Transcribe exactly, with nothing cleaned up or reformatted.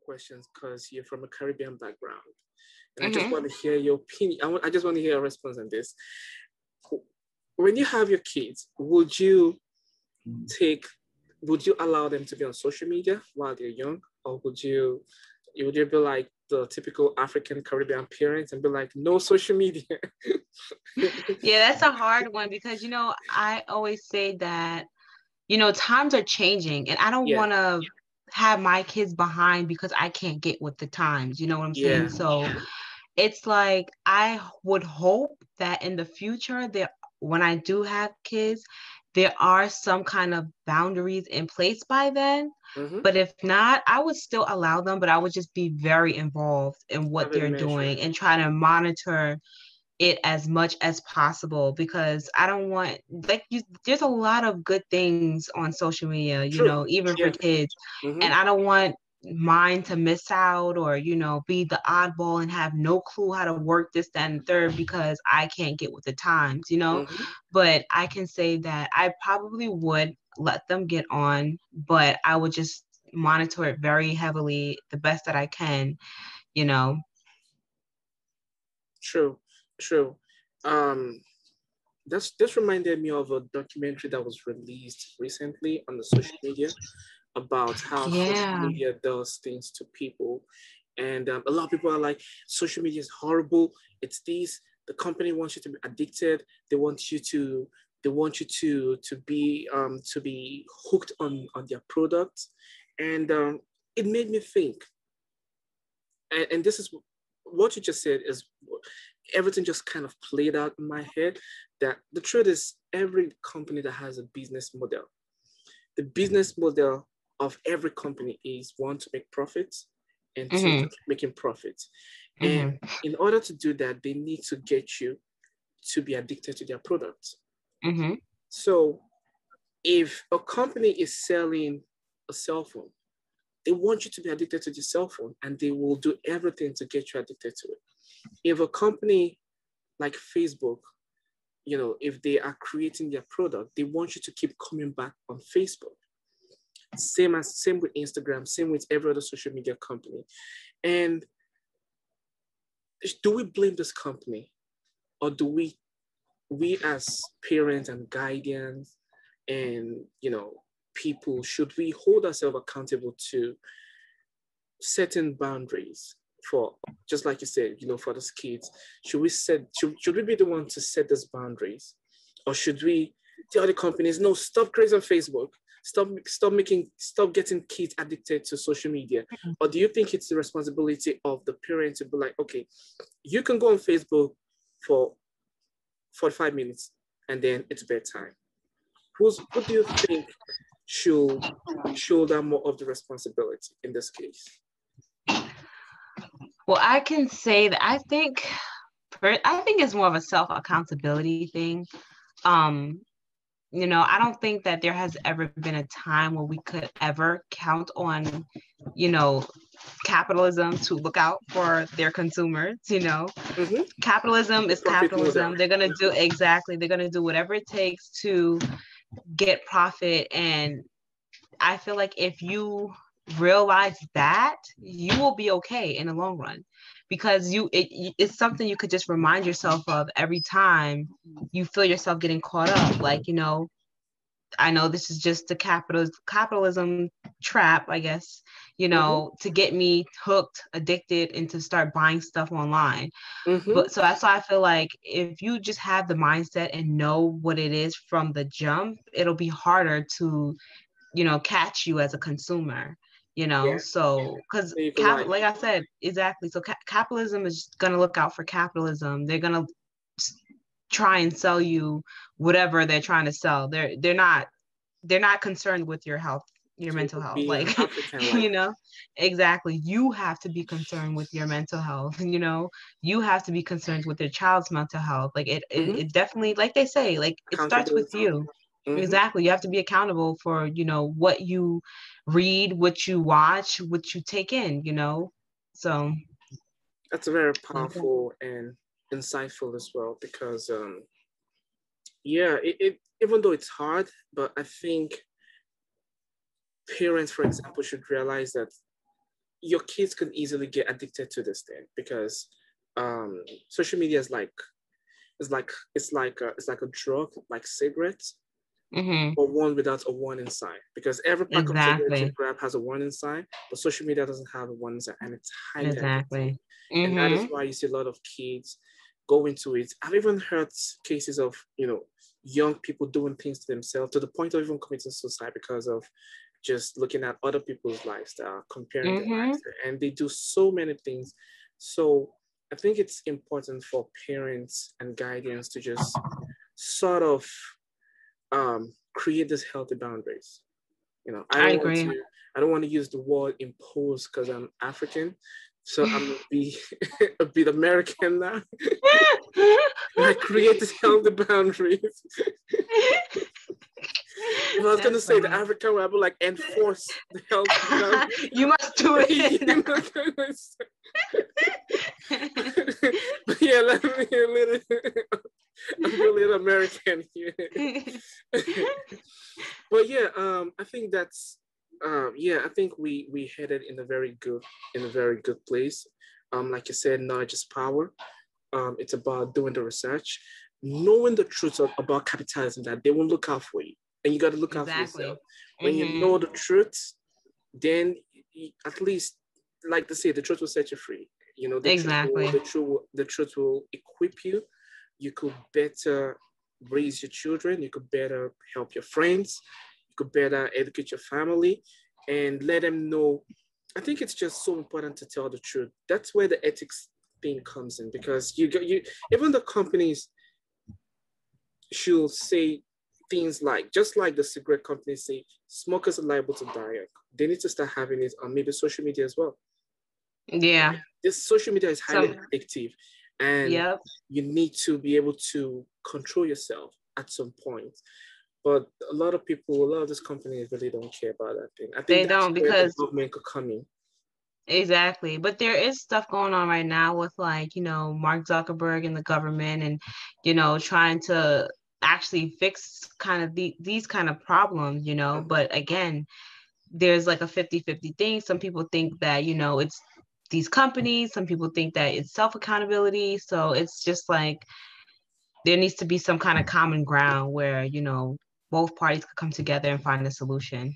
questions because you're from a Caribbean background. And mm-hmm. I just want to hear your opinion. I, want, I just want to hear a response on this. When you have your kids, would you take, would you allow them to be on social media while they're young? Or would you, would you be like the typical African Caribbean parents and be like, no social media? Yeah, that's a hard one because, you know, I always say that, you know, times are changing and I don't yeah. want to have my kids behind because I can't get with the times, you know what I'm saying? Yeah. So yeah. it's like, I would hope that in the future, there, when I do have kids, there are some kind of boundaries in place by then. Mm-hmm. But if not, I would still allow them, but I would just be very involved in what they're doing and try to monitor it as much as possible, because I don't want, like, you, there's a lot of good things on social media, you True. know, even yeah. for kids. Mm-hmm. And I don't want mine to miss out or, you know, be the oddball and have no clue how to work this, that, and third because I can't get with the times, you know? Mm-hmm. But I can say that I probably would let them get on, but I would just monitor it very heavily, the best that I can, you know? True. True. Um, that's, this reminded me of a documentary that was released recently on the social media about how yeah. social media does things to people. And um, a lot of people are like, social media is horrible. It's this, the company wants you to be addicted. They want you to, they want you to, to be, um, to be hooked on, on their product. And um, it made me think, and, and this is what you just said is, everything just kind of played out in my head, that the truth is every company that has a business model, the business model of every company is one, to make profits, and mm-hmm. two, making profits. Mm-hmm. And in order to do that, they need to get you to be addicted to their product. Mm-hmm. So if a company is selling a cell phone, they want you to be addicted to the cell phone and they will do everything to get you addicted to it. If a company like Facebook, you know, if they are creating their product, they want you to keep coming back on Facebook. Same as same with Instagram, same with every other social media company. And do we blame this company? Or do we, we as parents and guardians and, you know, people, should we hold ourselves accountable to certain boundaries? For just like you said, you know, for those kids, should we set should, should we be the one to set those boundaries, or should we tell the companies, no, stop creating Facebook, stop stop making stop getting kids addicted to social media? Mm-hmm. Or do you think it's the responsibility of the parent to be like, okay, you can go on Facebook for forty-five minutes and then it's bedtime? Who's what do you think should shoulder more of the responsibility in this case? Well, I can say that I think I think it's more of a self-accountability thing. Um, you know, I don't think that there has ever been a time where we could ever count on, you know, capitalism to look out for their consumers, you know. Mm-hmm. Capitalism is capitalism. They're going to do exactly. They're going to do whatever it takes to get profit. And I feel like if you realize that, you will be okay in the long run, because you it, it's something you could just remind yourself of every time you feel yourself getting caught up, like, you know, I know this is just the capital capitalism trap, I guess, you know, mm-hmm. to get me hooked, addicted, and to start buying stuff online. Mm-hmm. But so that's why I feel like if you just have the mindset and know what it is from the jump, it'll be harder to, you know, catch you as a consumer. You know, yeah. so because cap- like I said, exactly. So ca- capitalism is going to look out for capitalism. They're going to try and sell you whatever they're trying to sell. They're they're not they're not concerned with your health, your so mental health. Like, you know, exactly. You have to be concerned with your mental health. You know, you have to be concerned with your child's mental health. Like it, mm-hmm. it, it definitely, like they say, like it starts with you. Mm-hmm. Exactly. You have to be accountable for, you know, what you read, what you watch, what you take in, you know? So that's very powerful okay. and insightful as well, because um, yeah, it, it even though it's hard, but I think parents, for example, should realize that your kids could easily get addicted to this thing, because um, social media is like, it's like, it's like, a, it's like a drug, like cigarettes, mm-hmm. but one without a warning sign, because every pack exactly. of cigarettes you grab has a warning sign, but social media doesn't have a warning sign, and it's highly exactly. mm-hmm. And that is why you see a lot of kids go into it. I've even heard cases of, you know, young people doing things to themselves to the point of even committing suicide because of just looking at other people's lifestyle, comparing mm-hmm. their lifestyle, and they do so many things. So I think it's important for parents and guardians to just sort of um, create these healthy boundaries. You know, I, I agree. To, I don't want to use the word impose because I'm African. So I'm gonna be a bit American now. I created healthy boundaries. And I was going to say the African way, I would like enforce the healthy boundaries. You must do it. You must do it. But yeah, let me hear a little. I'm a little American here. But yeah, um, I think that's. Um, yeah, I think we we headed in a very good in a very good place. Um, like you said, knowledge is power. Um, it's about doing the research, knowing the truth of, about capitalism, that they won't look out for you, and you got to look exactly. out for yourself. When mm-hmm. you know the truth, then you, at least, like they say, the truth will set you free. You know, the exactly truth will, the truth will, the truth will equip you. You could better raise your children. You could better help your friends. Better educate your family and let them know. I think it's just so important to tell the truth. That's where the ethics thing comes in, because you go, you even the companies should say things like, just like the cigarette companies say, smokers are liable to die. They need to start having it on maybe social media as well. Yeah, this social media is highly so, addictive, and yep. you need to be able to control yourself at some point. But a lot of people, a lot of these companies really don't care about that thing. I think they don't, because the government could come in. Exactly. But there is stuff going on right now with, like, you know, Mark Zuckerberg and the government, and, you know, trying to actually fix kind of the, these kind of problems, you know. But again, there's like a fifty-fifty thing. Some people think that, you know, it's these companies. Some people think that it's self-accountability. So it's just like there needs to be some kind of common ground where, you know, both parties could come together and find a solution.